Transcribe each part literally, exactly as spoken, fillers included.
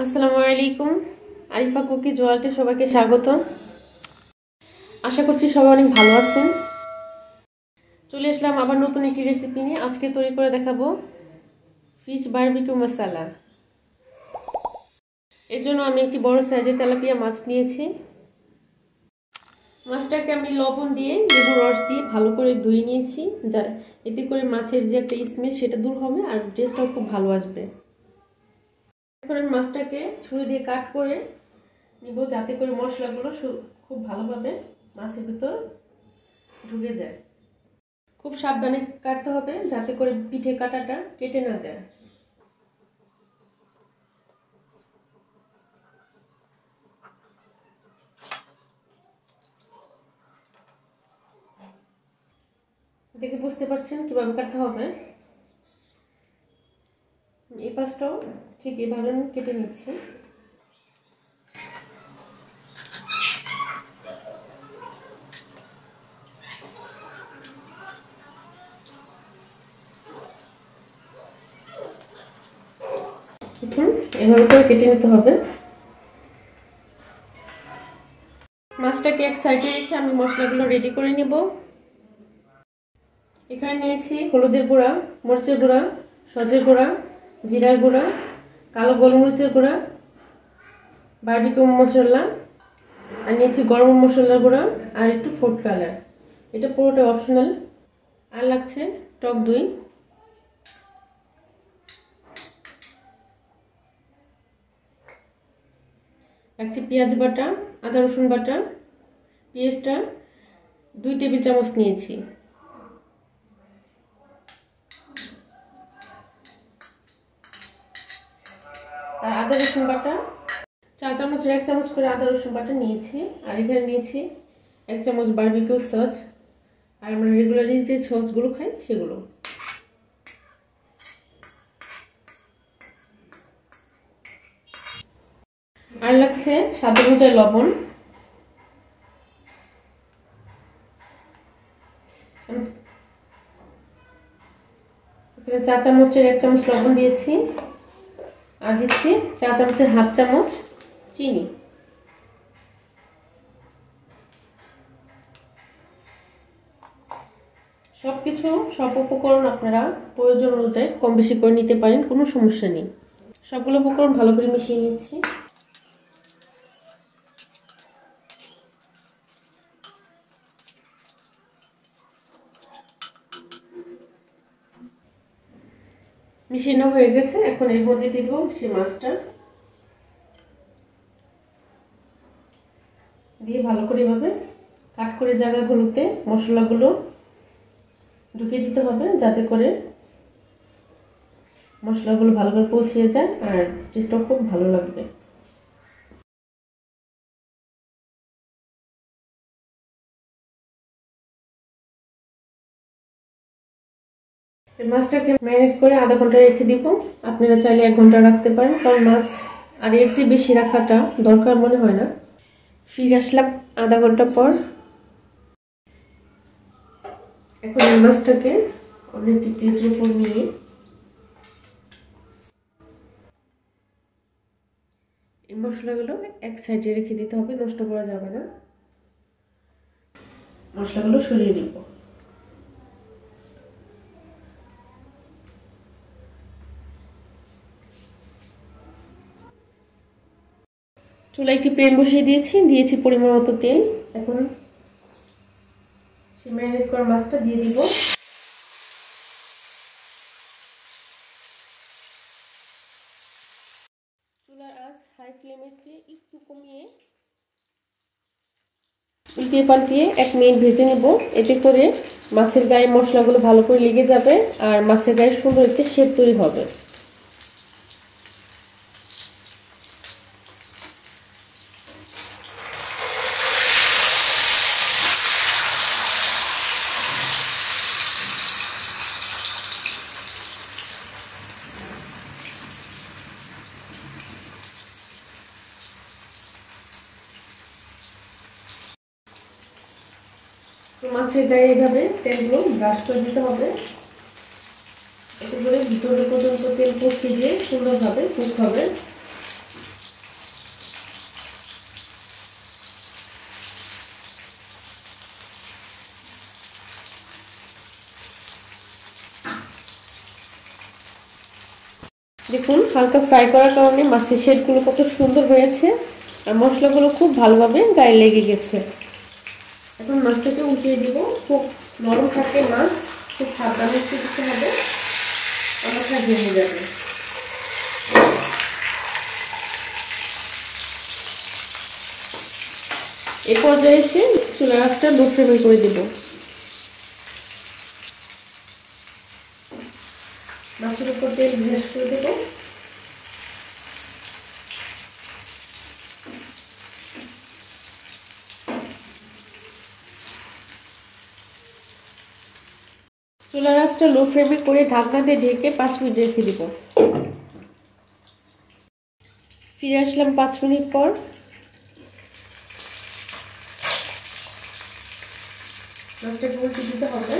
আসসালামু আলাইকুম, আরিফা কুকি জোয়ালতে সবাইকে স্বাগত। আশা করছি সবাই অনেক ভালো আছেন। চলে আসলাম আবার নতুন একটি রেসিপি নিয়ে। আজকে তৈরি করে দেখাবো ফিশ বারবিকিউ মশালা। এর জন্য আমি একটি বড় সাইজের তেলাপিয়া মাছ নিয়েছি। মাছটাকে আমি লবণ দিয়ে লেবুর রস দিয়ে ভালো করে ধুয়ে নিয়েছি, যা এতে করে মাছের যে একটা স্মেল সেটা দূর হবে আর টেস্টটাও খুব ভালো আসবে। এখন আমি মাছটাকে ছুরি দিয়ে কাট করে নিব, যাতে করে মশলাগুলো খুব ভালোভাবে মাছের ভিতর ঢুকে যায়। খুব সাবধানে কাটতে হবে যাতে করে পিঠে কাটাটা কেটে না যায়। দেখে বুঝতে পারছেন কিভাবে কাটতে হবে। এই পাশটাও ঠিক এভাবে কেটে নিচ্ছি। এভাবে করে কেটে নিতে হবে। মাছটাকে এক সাইডে রেখে আমি মশলাগুলো রেডি করে নিব। এখানে নিয়েছি হলুদের গুঁড়া, মরিচের গুঁড়া, সজের গুঁড়া, জিরার গুঁড়া, কালো গোলমরিচের গুঁড়া, বারবিকিউ মশলা, আর নিয়েছি গরম মশলার গুঁড়া আর একটু ফুড কালার। এটা পুরোটা অপশনাল। আর লাগছে টক দই। লাগছে পেঁয়াজ বাটা, আদা রসুন বাটা। পেঁয়াজটা দুই টেবিল চামচ নিয়েছি। আর আদা রসুন বাটা চা চামচের এক চামচ করে আদা রসুন বাটা নিয়েছি। আর এখানে নিয়েছি এক চামচ বারবিকিউ সস, আর আমরা রেগুলারলি যে সসগুলো খাই সেগুলো। আর লাগছে স্বাদ অনুযায়ী লবণ। এখানে চা চামচের এক চামচ লবণ দিয়েছি। আর দিচ্ছি চা চামচের হাফ চামচ চিনি। সব কিছু সব উপকরণ আপনারা প্রয়োজন অনুযায়ী কম বেশি করে নিতে পারেন, কোনো সমস্যা নেই। সবগুলো উপকরণ ভালো করে মিশিয়ে নিচ্ছি। মিশানো হয়ে গেছে। এখন এর মধ্যে দিব সেই মাছটা দিয়ে ভালো করে এভাবে কাট করে জায়গাগুলোতে মশলাগুলো ঢুকিয়ে দিতে হবে, যাতে করে মশলাগুলো ভালো করে পৌঁছিয়ে যায় আর টেস্টটা খুব ভালো লাগবে। মাছটাকে ম্যারিনেট করে আধা ঘন্টা রেখে দিব। আপনারা চাইলে এক ঘন্টা রাখতে পারেন, কারণ মাছ আর এর চেয়ে বেশি রাখাটা দরকার মনে হয় না। ফিরে আসলাম আধা ঘন্টা পর। এখন এই মাছটাকে অনেকটি প্লেটের উপর নিয়ে এই মশলাগুলো এক সাইডে রেখে দিতে হবে, নষ্ট করা যাবে না। মশলাগুলো সরিয়ে নিব। চুলায় একটি প্যান বসিয়ে দিয়েছি, দিয়েছি পরিমাণ মতো তেল। এখন সে ম্যারিনেট করা মাছটা দিয়ে দিব। চুলার আঁচ হাই ফ্লেমে একটু কমিয়ে উল্টিয়ে পাল্টিয়ে এক মিনিট ভেজে নেব। এতে করে মাছের গায়ে মশলাগুলো ভালো করে লেগে যাবে আর মাছের গায়ে সুন্দর একটি শেপ তৈরি হবে। মাছের গায়ে এভাবে তেলগুলো ব্রাশ করে দিতে হবে, এতে করে ভিতরে পর্যন্ত তেল পৌঁছে দিয়ে সুন্দরভাবে কুক হবে। দেখুন হালকা ফ্রাই করার কারণে মাছের শেডগুলো কত সুন্দর হয়েছে আর মশলাগুলো খুব ভালোভাবে গায়ে লেগে গেছে। এখন মাছটাকে উঠিয়ে দিব। খুব নরম থাকে মাছ, খুব সাবধানে একটু দিতে হবে, অনেকটা ভেঙে যাবে। এ পর্যায়ে এসে চুলা গাছটা বসে বের করে দিব। মাছের উপর তেল ভেস করে দেব। চুলা গাছটা লো ফ্লেমে করে ঢাকনা দিয়ে ঢেকে পাঁচ মিনিট রেখে দিব। ফিরে আসলাম পাঁচ মিনিট পর। মাছটা উল্টে দিতে হবে।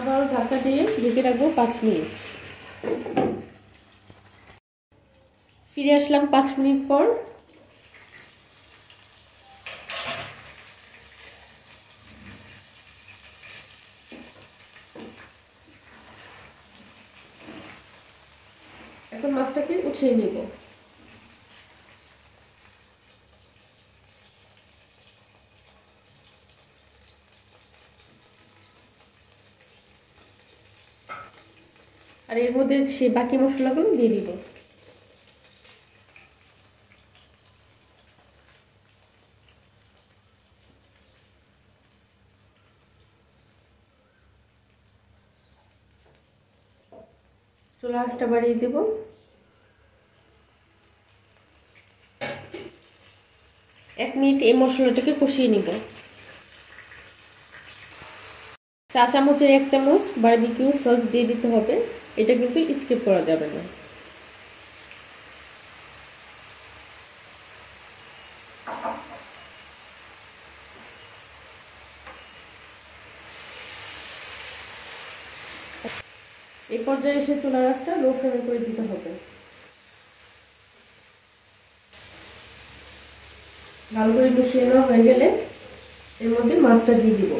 আবার ঢাকা দিয়ে ঢেকে রাখবো পাঁচ মিনিট। ফিরে আসলাম পাঁচ মিনিট পর। এখন মাছটাকে উঠিয়ে নেব। আর এর মধ্যে সেই বাকি মশলাগুলো দিয়ে দিব। চুলা আঁচটা বাড়িয়ে দেব। এক মিনিট এই মশলাটাকে কষিয়ে নিব। চা চামচের এক চামচ বারবিকিউ সস দিয়ে দিতে হবে, এটা কিন্তু স্কিপ করা যাবে না। এই পর্যায়ে এসে চুলা আঁচটা লো ফ্লেমে করে দিতে হবে। ভালো করে মিশিয়ে নেওয়া হয়ে গেলে এর মধ্যে মাছটা দিয়ে দিব।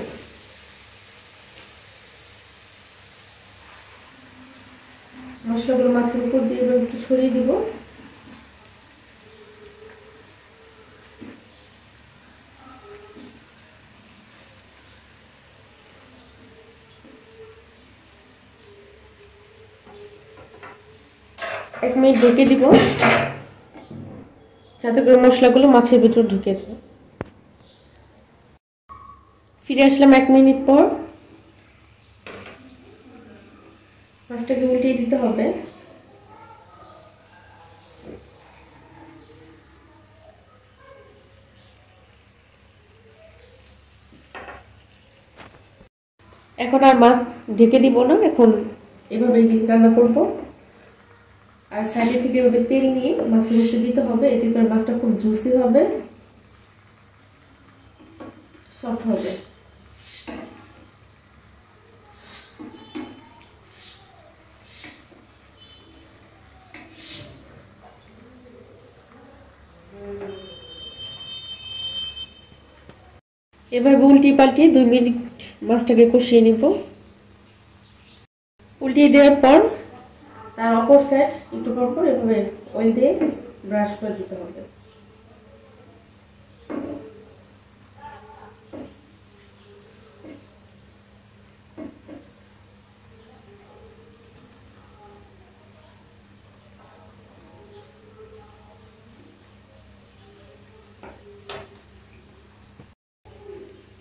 মশলাগুলো মাছের উপর দিয়ে একটু ছড়িয়ে দিব। এক মিনিট ঢেকে দিব যাতে করে মশলাগুলো মাছের ভিতর ঢুকে যায়। ফিরে আসলাম এক মিনিট পর। মাছটাকে উল্টিয়ে দিতে হবে। এখন আর মাছ ঢেকে দিব না, এখন এভাবে রান্না করব। আর সাইডে থেকে এভাবে তেল নিয়ে মাছের উপরে দিতে হবে, এতে করে মাছটা খুব জুসি হবে, সফট হবে। এবার উল্টি পাল্টিয়ে দুই মিনিট মাছটাকে কষিয়ে নিব। উল্টিয়ে দেওয়ার পর তার অপর সাইড একটু পর পর এভাবে অয়েল দিয়ে ব্রাশ করে দিতে হবে।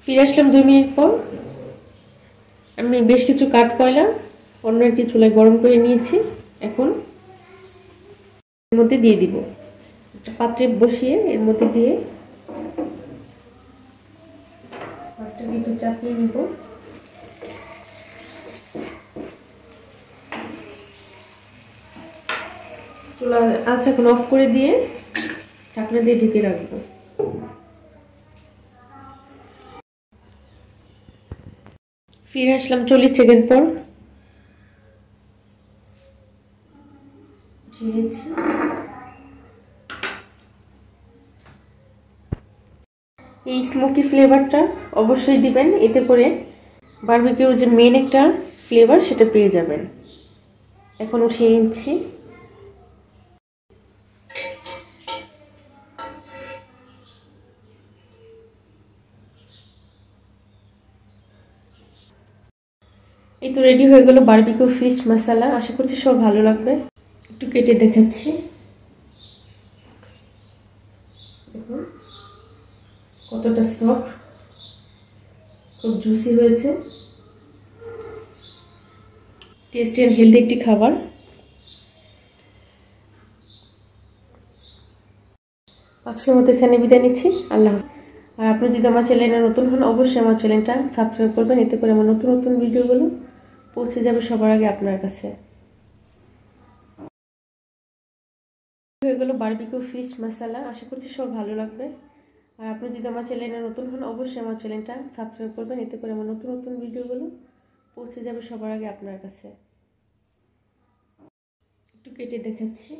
ফিরে আসলাম দুই মিনিট পর। আমি বেশ কিছু কাঠ কয়লা অন্য একটি চুলায় গরম করে নিয়েছি, এখন এর মধ্যে দিয়ে দিব। একটা পাত্রে বসিয়ে এর মধ্যে দিয়ে মাছটাকে একটু চাপিয়ে নিব। চুলা আঁচ এখন অফ করে দিয়ে ঢাকনা দিয়ে ঢেকে রাখবো। ফিরে আসলাম চল্লিশ সেকেন্ড পর। Gente, এই স্মোকি ফ্লেভারটা অবশ্যই দিবেন, এতে করে বারবিকিউর যে মেন একটা ফ্লেভার সেটা পেয়ে যাবেন। এখন উঠিয়ে নিচ্ছি। এই তো রেডি হয়ে গেল বারবিকিউ ফিশ মশালা। আশা করছি সব ভালো লাগবে। একটু কেটে দেখাচ্ছি, কতটা সফট, খুব জুসি হয়েছে। টেস্টি অ্যান্ড হেলদি একটি খাবার। আজকের মতো এখানে বিদায় নিচ্ছি। আল্লাহ হাফেজ। আর আপনি যদি আমার চ্যানেলে নতুন হন, অবশ্যই আমার চ্যানেলটা সাবস্ক্রাইব করবেন, এতে করে আমার নতুন নতুন ভিডিওগুলো পৌঁছে যাবে সবার আগে আপনার কাছে। হয়ে গেল বারবিকিউ ফিশ মশালা। আশা করছি সব ভালো লাগবে। আর আপনি যদি আমার চ্যানেলে নতুন হন, অবশ্যই আমার চ্যানেলটা সাবস্ক্রাইব করবেন, এতে করে আমার নতুন নতুন ভিডিওগুলো পৌঁছে যাবে সবার আগে আপনার কাছে। একটু কেটে দেখাচ্ছি,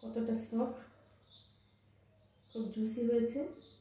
কতটা সফট, খুব জুসি হয়েছে।